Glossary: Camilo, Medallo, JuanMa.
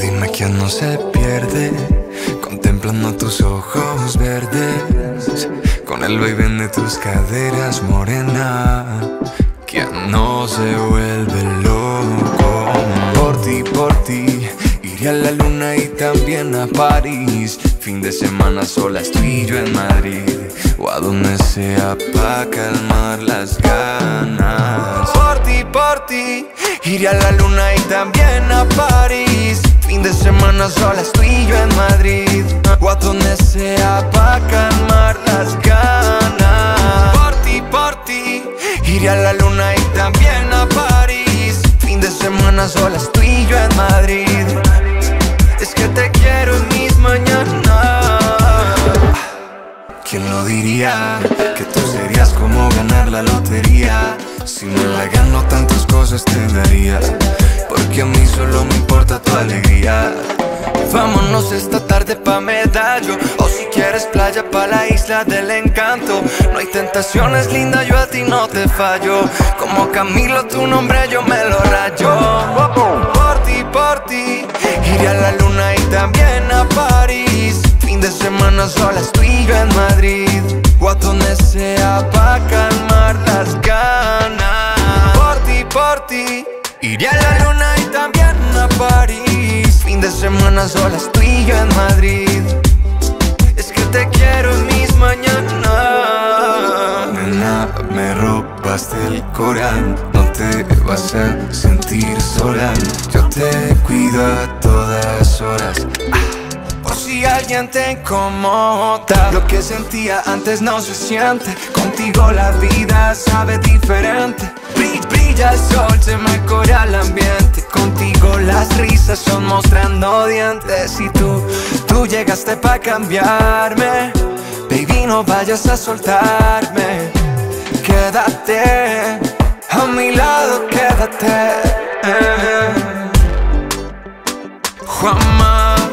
Dime quién no se pierde contemplando tus ojos verdes, con el vaivén de tus caderas morena. Quien no se vuelve loco por ti, iré a la luna y también a París. Fin de semana sola estoy yo en Madrid, o a donde sea pa' calmar las ganas. Por ti, iré a la luna y también a París. Fin de semana sola estoy yo en Madrid, o a donde sea pa' calmar las ganas. Por ti, iré a la luna y también a París. Fin de semana sola estoy yo en Madrid. Es que te quiero en mis mañanas. ¿Quién lo diría? Que tú serías como ganar la lotería. Si me la gano tantas cosas te daría, porque a mí solo me importa tu alegría. Vámonos esta tarde pa' Medallo, o si quieres playa pa' la isla del encanto. No hay tentaciones, linda, yo a ti no te fallo. Como Camilo tu nombre yo me lo rayo. Por ti, iré a la luna y también a París. Fin de semana sola estoy yo en Madrid, o a donde sea pa' calmar las ganas. Por ti, iré a la luna y también a París. Fin de semana sola estoy yo en Madrid. Es que te quiero en mis mañanas. Nena, me robaste el Corán, no te vas a sentir sola. Yo te cuido a todas horas, por si alguien te incomoda. Lo que sentía antes no se siente, contigo la vida sabe diferente. Brilla el sol, se mejora el ambiente, contigo las risas son mostrando dientes. Y tú llegaste pa' cambiarme. Baby, no vayas a soltarme, quédate a mi lado, quédate, Juanma.